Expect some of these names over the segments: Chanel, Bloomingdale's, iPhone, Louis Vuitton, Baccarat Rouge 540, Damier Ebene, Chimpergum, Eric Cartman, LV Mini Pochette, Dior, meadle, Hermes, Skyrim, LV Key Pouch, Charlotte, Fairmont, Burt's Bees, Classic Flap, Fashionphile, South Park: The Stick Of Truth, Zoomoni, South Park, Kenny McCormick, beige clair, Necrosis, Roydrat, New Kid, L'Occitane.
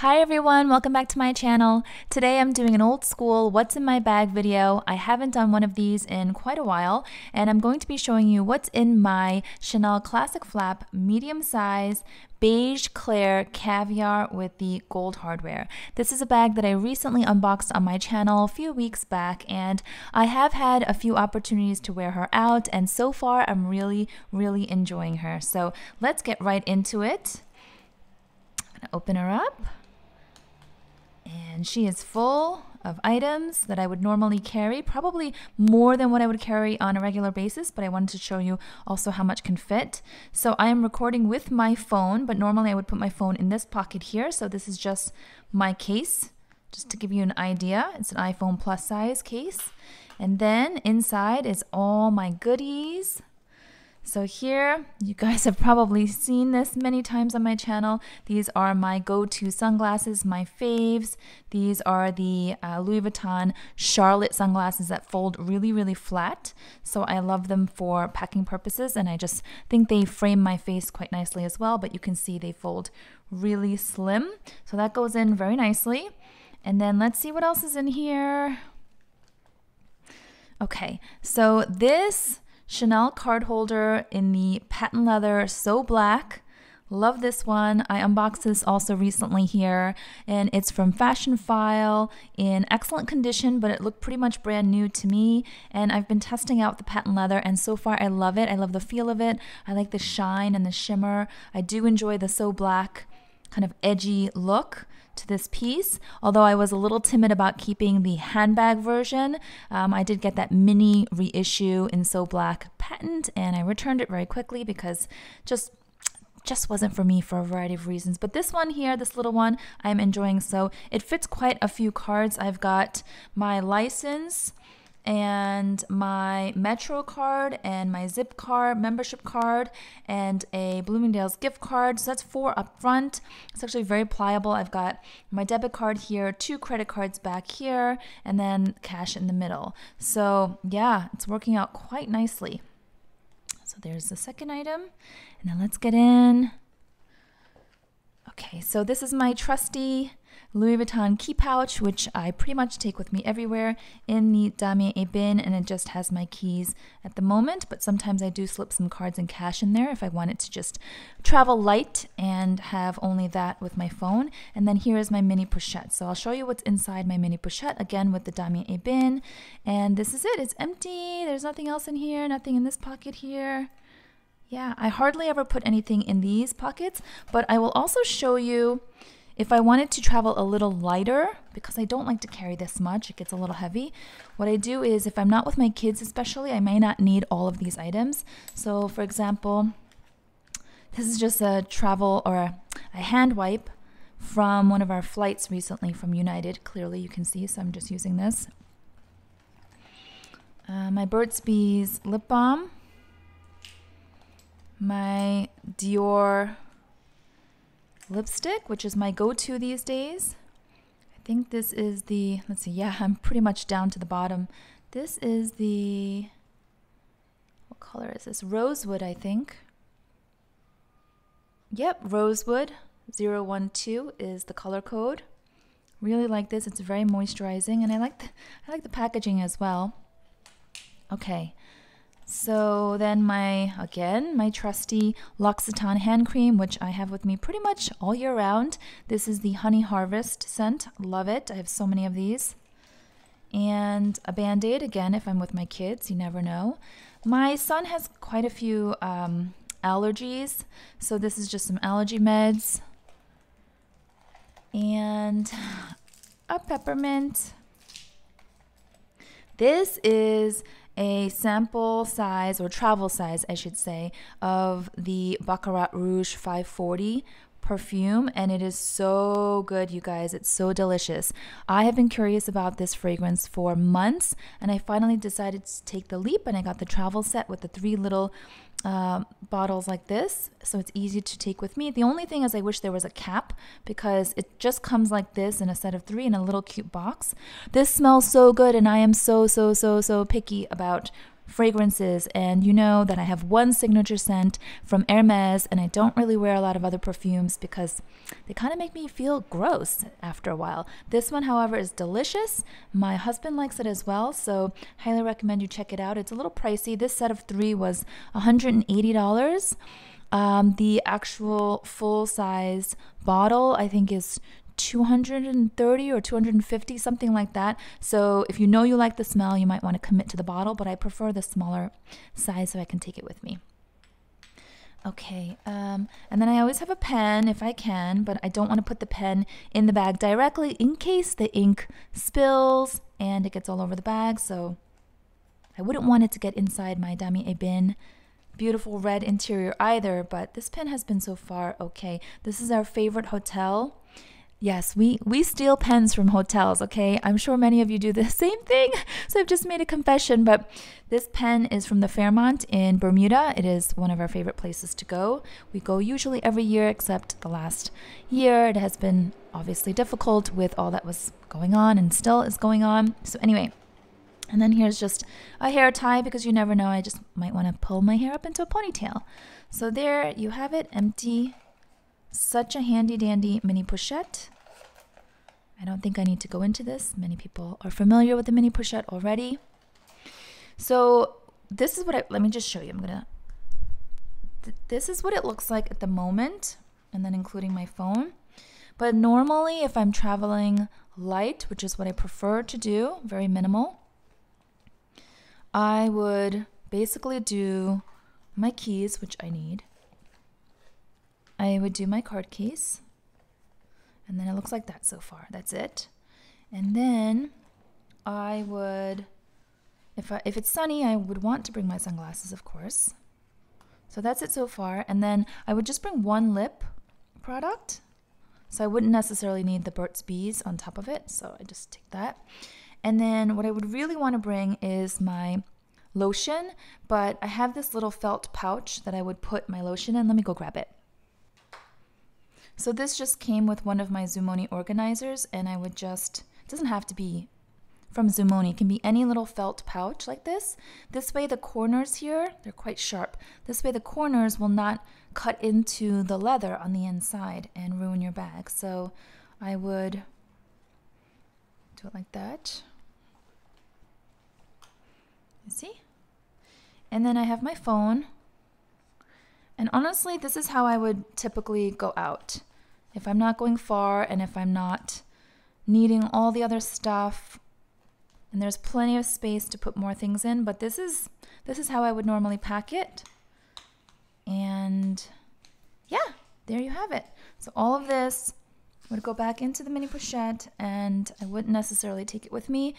Hi everyone, welcome back to my channel. Today I'm doing an old school what's in my bag video. I haven't done one of these in quite a while, and I'm going to be showing you what's in my Chanel Classic Flap medium size beige clair caviar with the gold hardware. This is a bag that I recently unboxed on my channel a few weeks back, and I have had a few opportunities to wear her out, and so far I'm really enjoying her. So let's get right into it. I'm gonna open her up, and she is full of items that I would normally carry, probably more than what I would carry on a regular basis, but I wanted to show you also how much can fit. So I am recording with my phone, but normally I would put my phone in this pocket here, so this is just my case, just to give you an idea. It's an iPhone Plus size case, and then inside is all my goodies. So here, you guys have probably seen this many times on my channel. These are my go-to sunglasses, my faves. These are the Louis Vuitton Charlotte sunglasses that fold really flat. So I love them for packing purposes, and I just think they frame my face quite nicely as well, but you can see they fold really slim. So that goes in very nicely. And then let's see what else is in here. Okay, so this Chanel card holder in the patent leather, so black. Love this one. I unboxed this also recently here, and it's from Fashionphile in excellent condition, but it looked pretty much brand new to me, and I've been testing out the patent leather, and so far I love it. I love the feel of it. I like the shine and the shimmer. I do enjoy the so black kind of edgy look to this piece, although I was a little timid about keeping the handbag version. I did get that mini reissue in so black patent, and I returned it very quickly because just wasn't for me for a variety of reasons. But this one here, this little one, I'm enjoying. So it fits quite a few cards. I've got my license and my Metro card and my Zip card, membership card, and a Bloomingdale's gift card. So that's 4 up front. It's actually very pliable. I've got my debit card here, 2 credit cards back here, and then cash in the middle. So yeah, it's working out quite nicely. So there's the second item, and then let's get in. Okay, so this is my trusty Louis Vuitton key pouch, which I pretty much take with me everywhere in the Damier Ebene, and it just has my keys at the moment, but sometimes I do slip some cards and cash in there if I want it to just travel light and have only that with my phone. And then here is my mini pochette. So I'll show you what's inside my mini pochette, again with the Damier Ebene. And this is it. It's empty. There's nothing else in here, nothing in this pocket here. Yeah, I hardly ever put anything in these pockets, but I will also show you if I wanted to travel a little lighter, because I don't like to carry this much, it gets a little heavy. What I do is, if I'm not with my kids especially, I may not need all of these items. So for example, this is just a travel or a hand wipe from one of our flights recently from United. Clearly you can see, so I'm just using this. My Burt's Bees lip balm. My Dior lipstick, which is my go-to these days. I think this is the, let's see, yeah, I'm pretty much down to the bottom. This is the, what color is this? Rosewood, I think. Yep, Rosewood 012 is the color code. Really like this. It's very moisturizing, and I like the packaging as well. Okay. So then my trusty L'Occitane hand cream, which I have with me pretty much all year round. This is the Honey Harvest scent. Love it. I have so many of these. And a Band-Aid, again, if I'm with my kids, you never know. My son has quite a few allergies, so this is just some allergy meds. And a peppermint. This is a sample size, or travel size I should say, of the Baccarat Rouge 540 perfume, and it is so good, you guys. It's so delicious. I have been curious about this fragrance for months, and I finally decided to take the leap, and I got the travel set with the 3 little bottles like this, so it's easy to take with me. The only thing is I wish there was a cap, because it just comes like this in a set of 3 in a little cute box. This smells so good, and I am so picky about fragrances, and you know that I have one signature scent from Hermes, and I don't really wear a lot of other perfumes because they kind of make me feel gross after a while. This one, however, is delicious. My husband likes it as well, so highly recommend you check it out. It's a little pricey. This set of three was $180. The actual full-size bottle, I think, is $230 or $250, something like that. So if you know you like the smell, you might want to commit to the bottle, but I prefer the smaller size so I can take it with me. Okay, and then I always have a pen if I can, but I don't want to put the pen in the bag directly in case the ink spills and it gets all over the bag. So I wouldn't want it to get inside my Damier Ebene beautiful red interior either, but this pen has been so far okay. This is our favorite hotel. Yes, we steal pens from hotels, okay? I'm sure many of you do the same thing, so I've just made a confession, but this pen is from the Fairmont in Bermuda. It is one of our favorite places to go. We go usually every year, except the last year. It has been obviously difficult with all that was going on and still is going on. So anyway, and then here's just a hair tie because you never know, I just might want to pull my hair up into a ponytail. So there you have it, empty. Such a handy dandy mini pochette. I don't think I need to go into this. Many people are familiar with the mini pochette already. So this is what let me just show you. This is what it looks like at the moment, and then including my phone. But normally if I'm traveling light, which is what I prefer to do, very minimal, I would basically do my keys, which I need. I would do my card case, and then it looks like that so far. That's it. And then I would, if it's sunny, I would want to bring my sunglasses, of course. So that's it so far. And then I would just bring one lip product, so I wouldn't necessarily need the Burt's Bees on top of it, so I just take that. And then what I would really want to bring is my lotion, but I have this little felt pouch that I would put my lotion in. Let me go grab it. So this just came with one of my Zoomoni organizers, and I would just, it doesn't have to be from Zoomoni, it can be any little felt pouch like this. This way the corners here, they're quite sharp, this way the corners will not cut into the leather on the inside and ruin your bag. So I would do it like that. You see? And then I have my phone. And honestly, this is how I would typically go out. If I'm not going far and if I'm not needing all the other stuff, and there's plenty of space to put more things in, but this is how I would normally pack it. And yeah, there you have it. So all of this would go back into the mini pochette, and I wouldn't necessarily take it with me,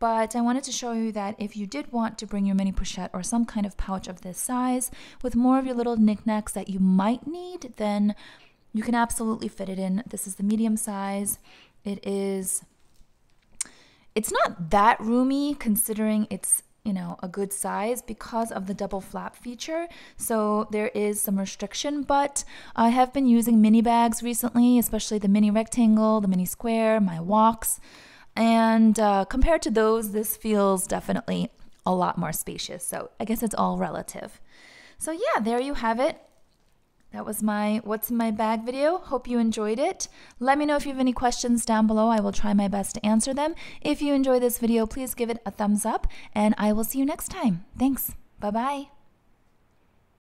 but I wanted to show you that if you did want to bring your mini pochette or some kind of pouch of this size with more of your little knickknacks that you might need, then you can absolutely fit it in. This is the medium size. It's not that roomy considering it's, you know, a good size because of the double flap feature. So there is some restriction, but I have been using mini bags recently, especially the mini rectangle, the mini square, my walks. And compared to those, this feels definitely a lot more spacious. So I guess it's all relative. So yeah, there you have it. That was my What's in My Bag video. Hope you enjoyed it. Let me know if you have any questions down below. I will try my best to answer them. If you enjoy this video, please give it a thumbs up, and I will see you next time. Thanks. Bye-bye.